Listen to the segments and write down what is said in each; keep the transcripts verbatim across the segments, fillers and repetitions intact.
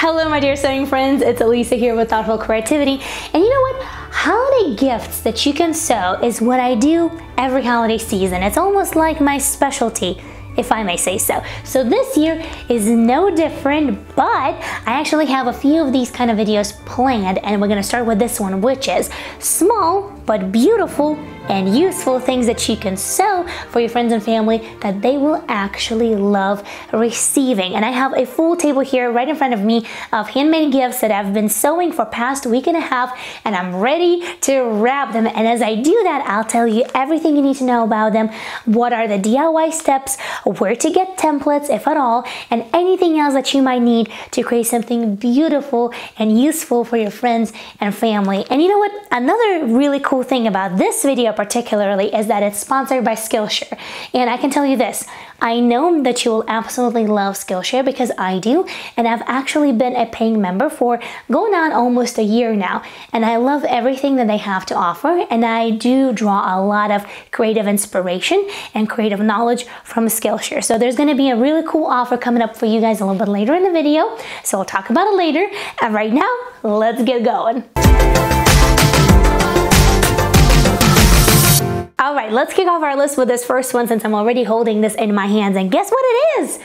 Hello my dear sewing friends, it's Elisa here with Thoughtful Creativity, and you know what? Holiday gifts that you can sew is what I do every holiday season. It's almost like my specialty, if I may say so. So this year is no different, but I actually have a few of these kind of videos planned, and we're gonna start with this one, which is small but beautiful and useful things that you can sew for your friends and family that they will actually love receiving. And I have a full table here right in front of me of handmade gifts that I've been sewing for past week and a half, and I'm ready to wrap them. And as I do that, I'll tell you everything you need to know about them, what are the D I Y steps, where to get templates, if at all, and anything else that you might need to create something beautiful and useful for your friends and family. And you know what? Another really cool thing about this video particularly is that it's sponsored by Skillshare. And I can tell you this, I know that you will absolutely love Skillshare because I do, and I've actually been a paying member for going on almost a year now, and I love everything that they have to offer, and I do draw a lot of creative inspiration and creative knowledge from Skillshare. So there's going to be a really cool offer coming up for you guys a little bit later in the video, so we'll talk about it later, and right now, let's get going. All right, let's kick off our list with this first one since I'm already holding this in my hands, and guess what it is?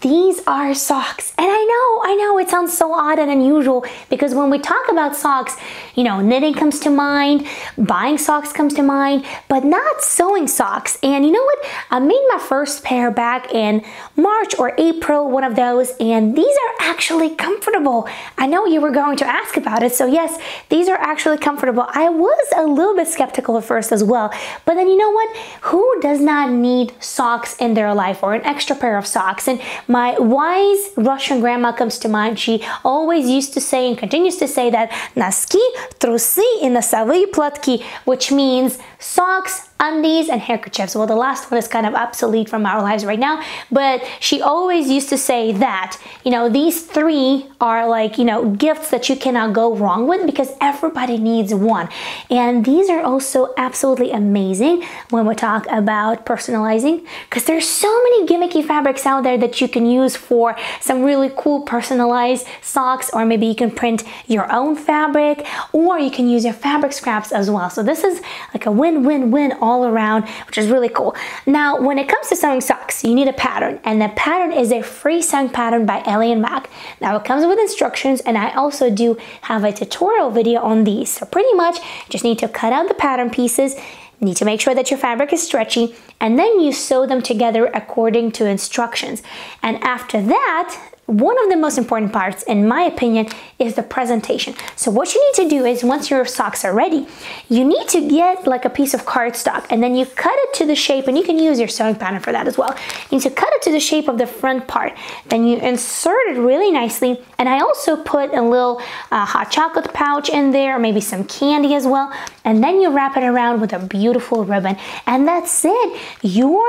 These are socks. And I know, I know it sounds so odd and unusual because when we talk about socks, you know, knitting comes to mind, buying socks comes to mind, but not sewing socks. And you know what? I made my first pair back in March or April, one of those, and these are actually comfortable. I know you were going to ask about it, so yes, these are actually comfortable. I was a little bit skeptical at first as well, but then you know what? Who does not need socks in their life or an extra pair of socks? And my wise Russian grandma comes to mind. She always used to say and continues to say that носки, трусы и носовые платки, which means socks, undies, and handkerchiefs. Well, the last one is kind of obsolete from our lives right now, but she always used to say that, you know, these three are like, you know, gifts that you cannot go wrong with because everybody needs one. And these are also absolutely amazing when we talk about personalizing, because there's so many gimmicky fabrics out there that you can use for some really cool personalized socks, or maybe you can print your own fabric, or you can use your fabric scraps as well. So this is like a win-win-win all around, which is really cool. Now, when it comes to sewing socks, you need a pattern, and the pattern is a free sewing pattern by Ellie and Mac. Now, it comes with instructions, and I also do have a tutorial video on these. So pretty much, you just need to cut out the pattern pieces. You need to make sure that your fabric is stretchy, and then you sew them together according to instructions. And after that, one of the most important parts, in my opinion, is the presentation. So what you need to do is, once your socks are ready, you need to get like a piece of cardstock, and then you cut it to the shape, and you can use your sewing pattern for that as well. You need to cut it to the shape of the front part. Then you insert it really nicely, and I also put a little uh, hot chocolate pouch in there, maybe some candy as well, and then you wrap it around with a beautiful ribbon. And that's it. Your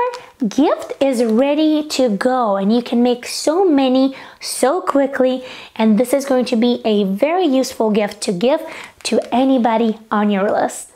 gift is ready to go, and you can make so many so quickly, and this is going to be a very useful gift to give to anybody on your list.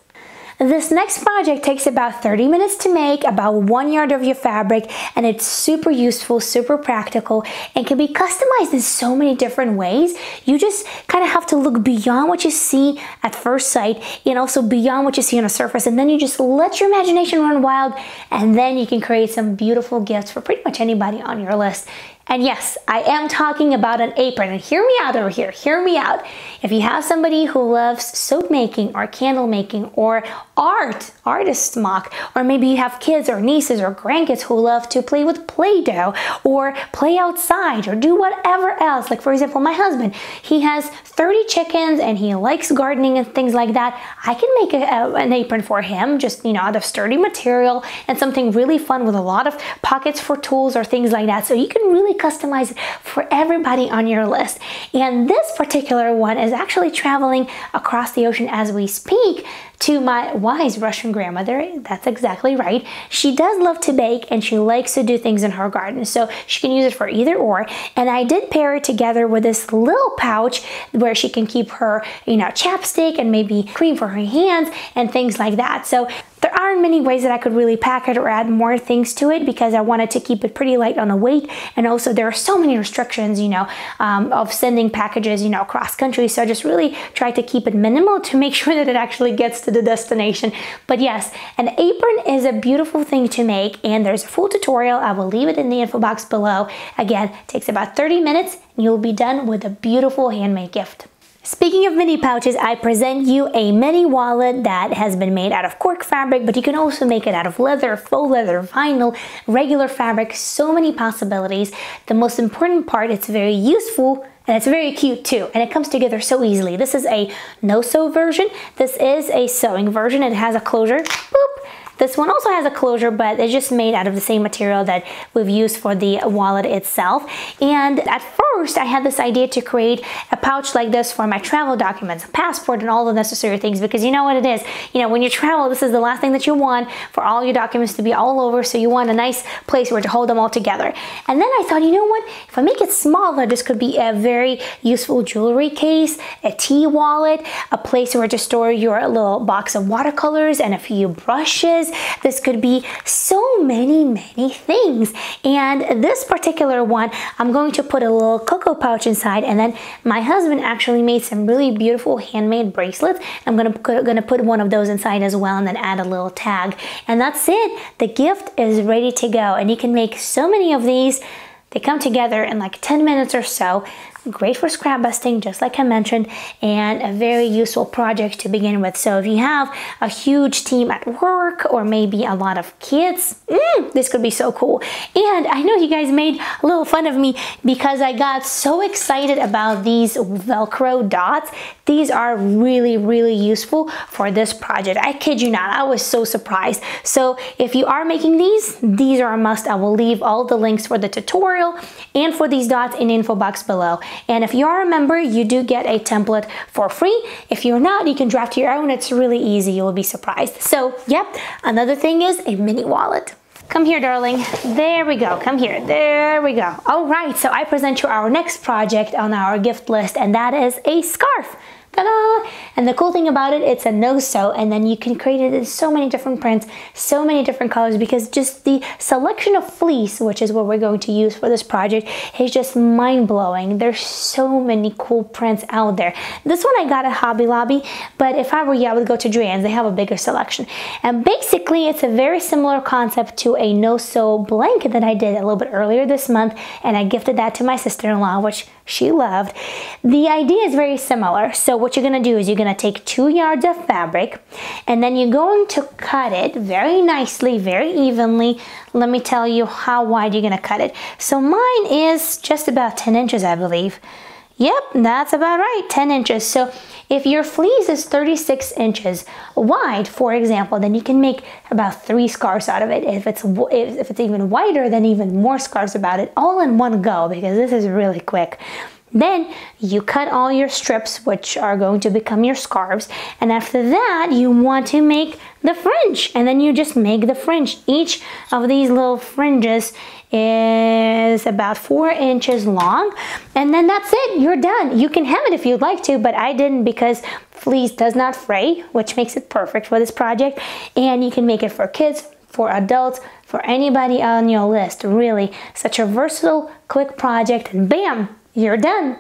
This next project takes about thirty minutes to make, about one yard of your fabric, and it's super useful, super practical, and can be customized in so many different ways. You just kind of have to look beyond what you see at first sight, and also beyond what you see on a surface, and then you just let your imagination run wild, and then you can create some beautiful gifts for pretty much anybody on your list. And yes, I am talking about an apron, and hear me out over here, hear me out. If you have somebody who loves soap making or candle making or art, artist mock, or maybe you have kids or nieces or grandkids who love to play with Play-Doh or play outside or do whatever else. Like for example, my husband, he has thirty chickens and he likes gardening and things like that. I can make a, a, an apron for him, just, you know, out of sturdy material and something really fun with a lot of pockets for tools or things like that. So you can really customize it for everybody on your list. And this particular one is actually traveling across the ocean as we speak to my wise Russian grandmother. That's exactly right. She does love to bake, and she likes to do things in her garden, so she can use it for either or. And I did pair it together with this little pouch where she can keep her, you know, chapstick and maybe cream for her hands and things like that. So there aren't many ways that I could really pack it or add more things to it because I wanted to keep it pretty light on the weight. And also there are so many restrictions, you know, um, of sending packages, you know, across country. So I just really tried to keep it minimal to make sure that it actually gets to the destination. But yes, an apron is a beautiful thing to make, and there's a full tutorial. I will leave it in the info box below. Again, it takes about thirty minutes and you'll be done with a beautiful handmade gift. Speaking of mini pouches, I present you a mini wallet that has been made out of cork fabric, but you can also make it out of leather, faux leather, vinyl, regular fabric, so many possibilities. The most important part, it's very useful, and it's very cute too, and it comes together so easily. This is a no-sew version. This is a sewing version. It has a closure. Boop. This one also has a closure, but it's just made out of the same material that we've used for the wallet itself. And at first, I had this idea to create a pouch like this for my travel documents, a passport, and all the necessary things, because you know what it is. You know, when you travel, this is the last thing that you want, for all your documents to be all over, so you want a nice place where to hold them all together. And then I thought, you know what? If I make it smaller, this could be a very useful jewelry case, a tea wallet, a place where to store your little box of watercolors and a few brushes. This could be so many, many things. And this particular one, I'm going to put a little cocoa pouch inside, and then my husband actually made some really beautiful handmade bracelets. I'm gonna, gonna put one of those inside as well, and then add a little tag. And that's it. The gift is ready to go, and you can make so many of these. They come together in like ten minutes or so. Great for scrap busting, just like I mentioned, and a very useful project to begin with. So if you have a huge team at work, or maybe a lot of kids, mm, this could be so cool. And I know you guys made a little fun of me because I got so excited about these Velcro dots. These are really, really useful for this project. I kid you not, I was so surprised. So if you are making these, these are a must. I will leave all the links for the tutorial and for these dots in the info box below. And if you are a member, you do get a template for free. If you're not, you can draft your own. It's really easy. You will be surprised. So, yep, another thing is a mini wallet. Come here, darling. There we go. Come here. There we go. All right, so I present you our next project on our gift list, and that is a scarf. Ta-da! And the cool thing about it, it's a no-sew, and then you can create it in so many different prints, so many different colors, because just the selection of fleece, which is what we're going to use for this project, is just mind-blowing. There's so many cool prints out there. This one I got at Hobby Lobby, but if I were you, I would go to Joann's. They have a bigger selection. And basically, it's a very similar concept to a no-sew blanket that I did a little bit earlier this month, and I gifted that to my sister-in-law, which she loved. The idea is very similar. So what you're gonna do is you're gonna take two yards of fabric, and then you're going to cut it very nicely, very evenly. Let me tell you how wide you're gonna cut it. So mine is just about ten inches, I believe. Yep, that's about right, ten inches. So if your fleece is thirty-six inches wide, for example, then you can make about three scarves out of it. If it's if it's even wider, then even more scarves about it, all in one go, because this is really quick. Then you cut all your strips, which are going to become your scarves. And after that, you want to make the fringe. And then you just make the fringe. Each of these little fringes is about four inches long. And then that's it. You're done. You can hem it if you'd like to, but I didn't, because fleece does not fray, which makes it perfect for this project. And you can make it for kids, for adults, for anybody on your list. Really, such a versatile, quick project. And bam! You're done.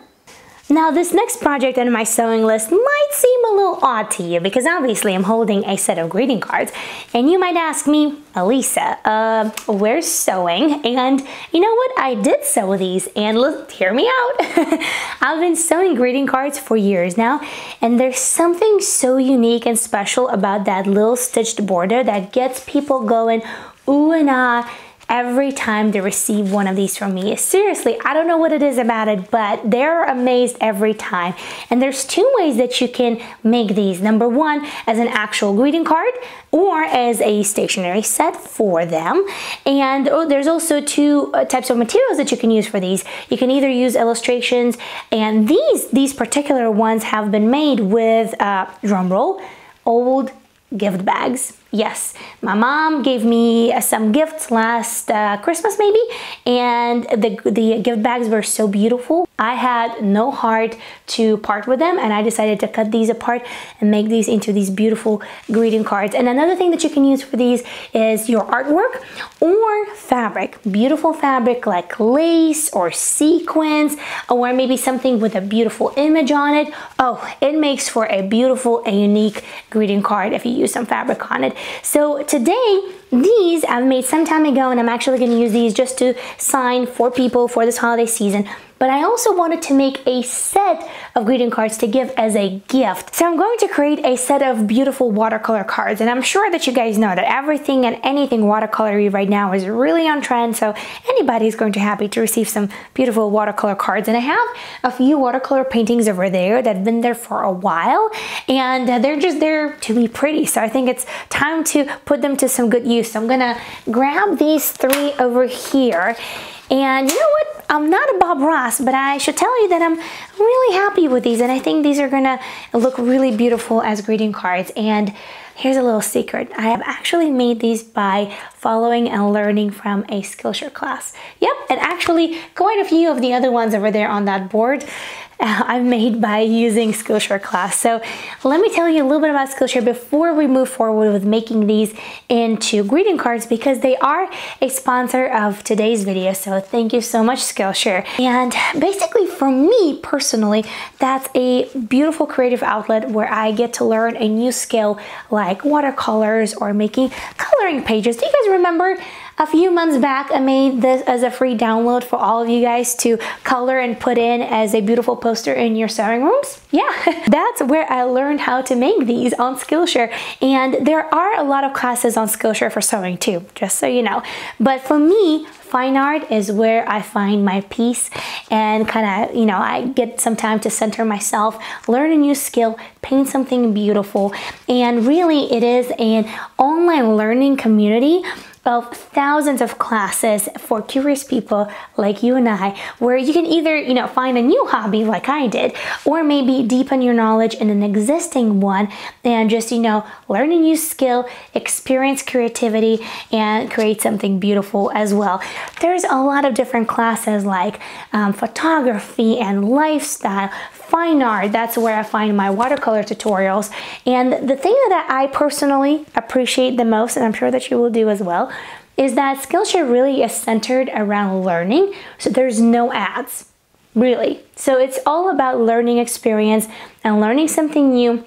Now, this next project on my sewing list might seem a little odd to you, because obviously I'm holding a set of greeting cards, and you might ask me, Elisa, uh, where's sewing? And you know what? I did sew these, and look, hear me out. I've been sewing greeting cards for years now, and there's something so unique and special about that little stitched border that gets people going, ooh and ah, every time they receive one of these from me. Seriously, I don't know what it is about it, but they're amazed every time. And there's two ways that you can make these. Number one, as an actual greeting card, or as a stationery set for them. And oh, there's also two types of materials that you can use for these. You can either use illustrations, and these, these particular ones have been made with, uh, drumroll, old gift bags. Yes, my mom gave me uh, some gifts last uh, Christmas maybe, and the, the gift bags were so beautiful. I had no heart to part with them, and I decided to cut these apart and make these into these beautiful greeting cards. And another thing that you can use for these is your artwork or fabric, beautiful fabric like lace or sequins, or maybe something with a beautiful image on it. Oh, it makes for a beautiful and unique greeting card if you use some fabric on it. So today, these I've made some time ago, and I'm actually going to use these just to sign for people for this holiday season. But I also wanted to make a set of greeting cards to give as a gift. So I'm going to create a set of beautiful watercolor cards, and I'm sure that you guys know that everything and anything watercolory right now is really on trend, so anybody is going to be happy to receive some beautiful watercolor cards. And I have a few watercolor paintings over there that have been there for a while, and they're just there to be pretty, so I think it's time to put them to some good use. So I'm gonna grab these three over here. And you know what? I'm not a Bob Ross, but I should tell you that I'm really happy with these, and I think these are gonna look really beautiful as greeting cards. And here's a little secret. I have actually made these by following and learning from a Skillshare class. Yep, and actually quite a few of the other ones over there on that board I've made by using Skillshare class. So let me tell you a little bit about Skillshare before we move forward with making these into greeting cards, because they are a sponsor of today's video. So thank you so much, Skillshare. And basically for me personally, that's a beautiful creative outlet where I get to learn a new skill like watercolors or making coloring pages. Do you guys remember? A few months back, I made this as a free download for all of you guys to color and put in as a beautiful poster in your sewing rooms. Yeah, that's where I learned how to make these on Skillshare. And there are a lot of classes on Skillshare for sewing too, just so you know. But for me, fine art is where I find my peace and kind of, you know, I get some time to center myself, learn a new skill, paint something beautiful. And really, it is an online learning community of thousands of classes for curious people like you and I, where you can either, you know, find a new hobby like I did, or maybe deepen your knowledge in an existing one and just, you know, learn a new skill, experience creativity, and create something beautiful as well. There's a lot of different classes like um, photography and lifestyle, fine art. That's where I find my watercolor tutorials. And the thing that I personally appreciate the most, and I'm sure that you will do as well, is that Skillshare really is centered around learning. So there's no ads, really. So it's all about learning experience and learning something new.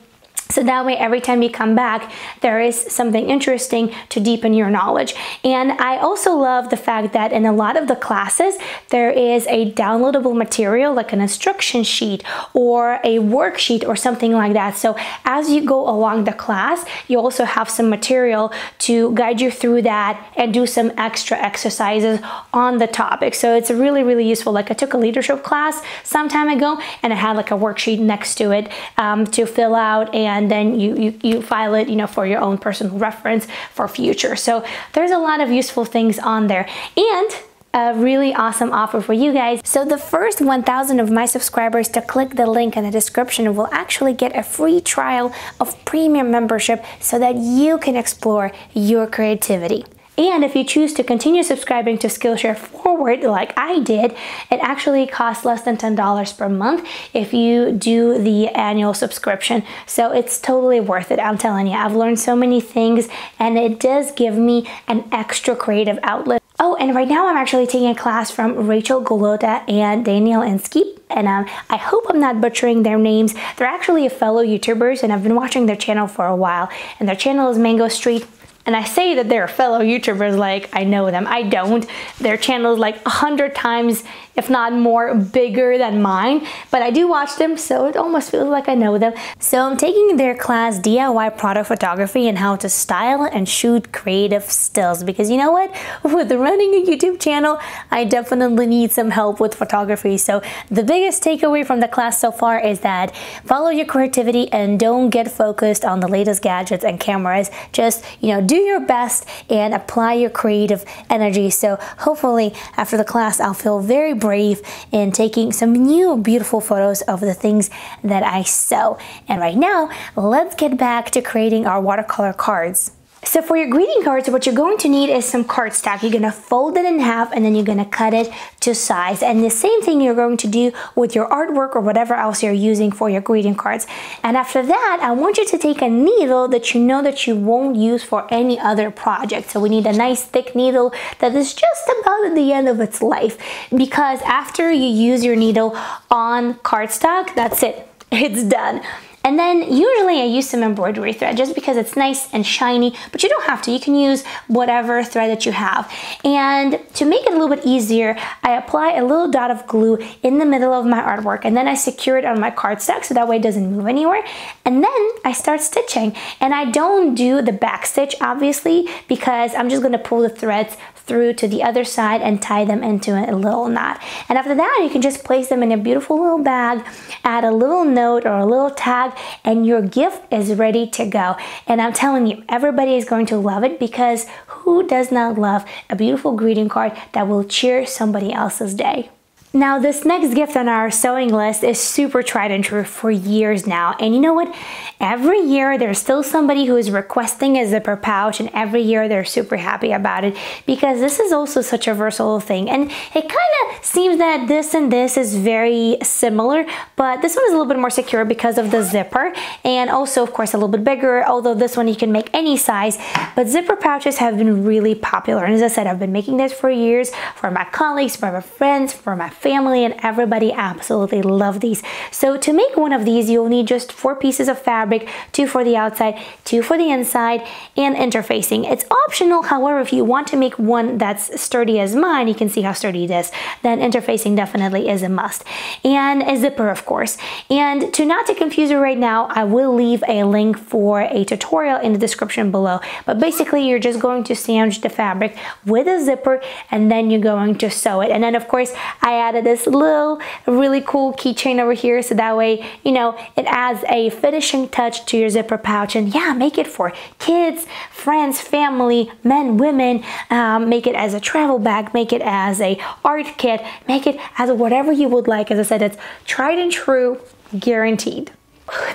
So that way, every time you come back, there is something interesting to deepen your knowledge. And I also love the fact that in a lot of the classes, there is a downloadable material like an instruction sheet or a worksheet or something like that. So as you go along the class, you also have some material to guide you through that and do some extra exercises on the topic. So it's really, really useful. Like I took a leadership class some time ago, and I had like a worksheet next to it um, to fill out, and and then you, you, you file it, you know, for your own personal reference for future. So there's a lot of useful things on there. And a really awesome offer for you guys. So the first one thousand of my subscribers to click the link in the description will actually get a free trial of premium membership so that you can explore your creativity. And if you choose to continue subscribing to Skillshare Forward like I did, it actually costs less than ten dollars per month if you do the annual subscription. So it's totally worth it, I'm telling you. I've learned so many things, and it does give me an extra creative outlet. Oh, and right now I'm actually taking a class from Rachel Golotta and Daniel Inskeep, and um, I hope I'm not butchering their names. They're actually fellow YouTubers, and I've been watching their channel for a while, and their channel is Mango Street. And I say that they're fellow YouTubers like I know them. I don't. Their channel is like a hundred times, if not more, bigger than mine. But I do watch them, so it almost feels like I know them. So I'm taking their class, D I Y Product Photography and How to Style and Shoot Creative Stills. Because you know what? With running a YouTube channel, I definitely need some help with photography. So the biggest takeaway from the class so far is that follow your creativity and don't get focused on the latest gadgets and cameras. Just, you know, do Do your best and apply your creative energy. So hopefully after the class, I'll feel very brave in taking some new beautiful photos of the things that I sew. And right now, let's get back to creating our watercolor cards. So for your greeting cards, what you're going to need is some cardstock. You're gonna fold it in half and then you're gonna cut it to size. And the same thing you're going to do with your artwork or whatever else you're using for your greeting cards. And after that, I want you to take a needle that you know that you won't use for any other project. So we need a nice thick needle that is just about at the end of its life, because after you use your needle on cardstock, that's it, it's done. And then usually I use some embroidery thread just because it's nice and shiny, but you don't have to. You can use whatever thread that you have. And to make it a little bit easier, I apply a little dot of glue in the middle of my artwork, and then I secure it on my cardstock so that way it doesn't move anywhere. And then I start stitching. And I don't do the back stitch, obviously, because I'm just gonna pull the threads through to the other side and tie them into a little knot. And after that, you can just place them in a beautiful little bag, add a little note or a little tag, and your gift is ready to go. And I'm telling you, everybody is going to love it, because who does not love a beautiful greeting card that will cheer somebody else's day? Now, this next gift on our sewing list is super tried and true for years now. And you know what? Every year there's still somebody who is requesting a zipper pouch, and every year they're super happy about it, because this is also such a versatile thing. And it kind of seems that this and this is very similar, but this one is a little bit more secure because of the zipper, and also of course a little bit bigger, although this one you can make any size. But zipper pouches have been really popular, and as I said, I've been making this for years for my colleagues, for my friends, for my family, and everybody absolutely love these. So to make one of these, you'll need just four pieces of fabric, two for the outside, two for the inside, and interfacing. It's optional, however, if you want to make one that's sturdy as mine, you can see how sturdy it is, then interfacing definitely is a must. And a zipper, of course. And to not to confuse you right now, I will leave a link for a tutorial in the description below. But basically, you're just going to sandwich the fabric with a zipper, and then you're going to sew it. And then, of course, I add added this little really cool keychain over here, so that way, you know, it adds a finishing touch to your zipper pouch. And yeah, make it for kids, friends, family, men, women, um, make it as a travel bag, make it as a art kit, make it as whatever you would like. As I said, it's tried and true, guaranteed.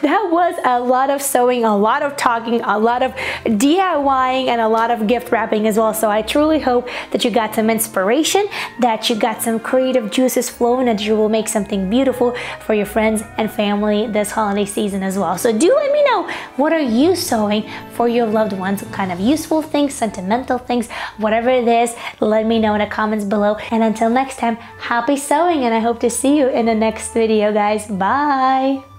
That was a lot of sewing, a lot of talking, a lot of DIYing, and a lot of gift wrapping as well. So I truly hope that you got some inspiration, that you got some creative juices flowing, and that you will make something beautiful for your friends and family this holiday season as well. So do let me know, what are you sewing for your loved ones? What kind of useful things, sentimental things, whatever it is, let me know in the comments below. And until next time, happy sewing, and I hope to see you in the next video, guys. Bye!